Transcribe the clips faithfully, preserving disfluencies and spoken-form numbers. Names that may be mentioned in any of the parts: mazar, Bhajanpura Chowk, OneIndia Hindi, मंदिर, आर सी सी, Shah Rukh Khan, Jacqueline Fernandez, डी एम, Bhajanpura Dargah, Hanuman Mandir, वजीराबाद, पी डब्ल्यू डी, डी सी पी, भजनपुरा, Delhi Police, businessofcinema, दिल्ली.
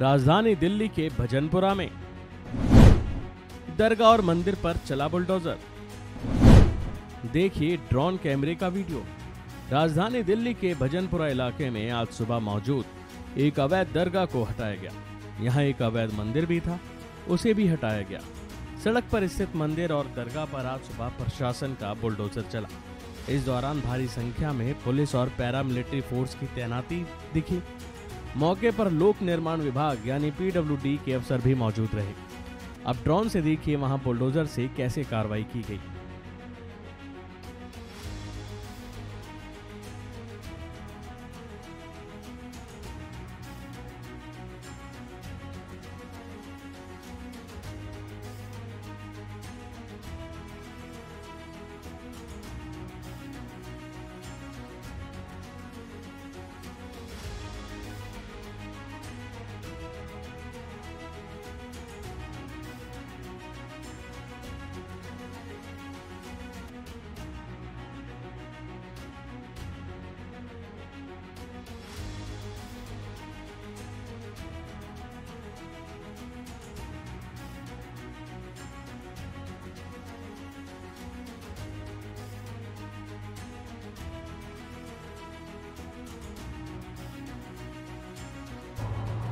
राजधानी दिल्ली के भजनपुरा में। दरगाह और मंदिर पर चला बुलडोजर, देखिए ड्रोन कैमरे का वीडियो। राजधानी दिल्ली के भजनपुरा इलाके में आज सुबह मौजूद एक अवैध दरगाह को हटाया गया। यहाँ एक अवैध मंदिर भी था, उसे भी हटाया गया। सड़क पर स्थित मंदिर और दरगाह पर आज सुबह प्रशासन का बुलडोजर चला। इस दौरान भारी संख्या में पुलिस और पैरामिलिट्री फोर्स की तैनाती दिखी। मौके पर लोक निर्माण विभाग यानी पी डब्ल्यू डी के अफसर भी मौजूद रहे। अब ड्रोन से देखिए वहां बुलडोजर से कैसे कार्रवाई की गई।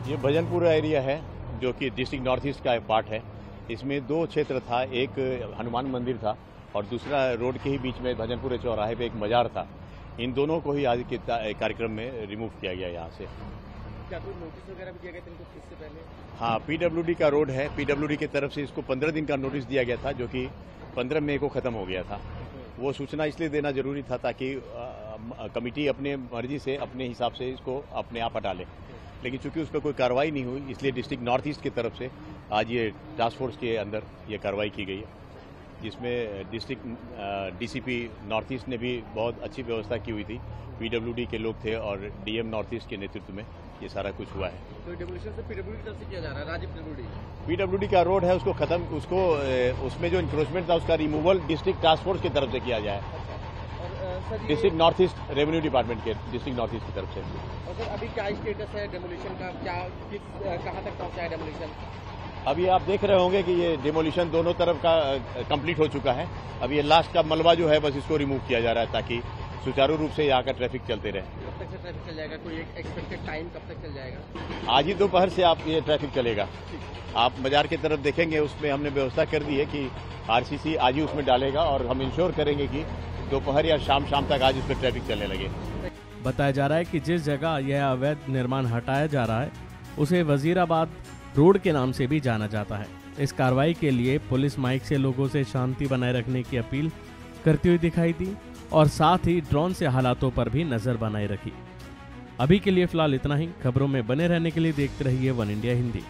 ये भजनपुरा एरिया है जो कि डिस्ट्रिक्ट नॉर्थ ईस्ट का एक पार्ट है। इसमें दो क्षेत्र था, एक हनुमान मंदिर था और दूसरा रोड के ही बीच में भजनपुरा चौराहे पे एक मजार था। इन दोनों को ही आज के कार्यक्रम में रिमूव किया गया यहाँ से। क्या कोई नोटिस वगैरह भी दिया गया था इनको इससे पहले? हाँ, पी डब्ल्यू डी का रोड है। पी डब्ल्यू डी की तरफ से इसको पंद्रह दिन का नोटिस दिया गया था जो कि पंद्रह मई को खत्म हो गया था। वो सूचना इसलिए देना जरूरी था ताकि कमेटी अपने मर्जी से अपने हिसाब से इसको अपने आप हटा ले, लेकिन चूंकि उस पर कोई कार्रवाई नहीं हुई इसलिए डिस्ट्रिक्ट नॉर्थ ईस्ट की तरफ से आज ये टास्क फोर्स के अंदर ये कार्रवाई की गई है, जिसमें district डी सी पी north east ने भी बहुत अच्छी व्यवस्था की हुई थी। पी डब्ल्यू डी के लोग थे और डी एम नॉर्थ ईस्ट के नेतृत्व में ये सारा कुछ हुआ है। तो डेवोल्यूशन से पी डब्ल्यू डी तरफ से किया जा रहा है, राज्य पी डब्ल्यू डी पी डब्ल्यू डी का रोड है उसको खत्म, उसको उसमें जो इंक्रोचमेंट था उसका रिमूवल डिस्ट्रिक्ट टास्क फोर्स की तरफ से किया जाए। District north east revenue department के डिस्ट्रिक्ट नॉर्थ ईस्ट की तरफ से। और सर अभी क्या स्टेटस है डेमोलिशन का, क्या किस कहाँ तक पहुँचा है डेमोलिशन? अभी आप देख रहे होंगे कि ये डेमोलिशन दोनों तरफ का कंप्लीट हो चुका है। अब ये लास्ट का मलबा जो है बस इसको रिमूव किया जा रहा है ताकि सुचारू रूप से यहाँ का ट्रैफिक चलते रहे। कब तक से ट्रैफिक चल जाएगा? कोई एक्सपेक्टेड टाइम कब तक चल जाएगा? आज ही दोपहर से आप ये ट्रैफिक चलेगा। आप बाजार की तरफ देखेंगे उसमें हमने व्यवस्था कर दी है कि आर सी सी आज ही उसमें डालेगा और हम इंश्योर करेंगे कि दोपहर या शाम शाम तक आज इस पर ट्रैफिक चलने लगे। बताया जा रहा है कि जिस जगह यह अवैध निर्माण हटाया जा रहा है उसे वजीराबाद रोड के नाम से भी जाना जाता है। इस कार्रवाई के लिए पुलिस माइक से लोगों से शांति बनाए रखने की अपील करती हुई दिखाई दी और साथ ही ड्रोन से हालातों पर भी नजर बनाए रखी। अभी के लिए फिलहाल इतना ही। खबरों में बने रहने के लिए देखते रहिए वन इंडिया हिंदी।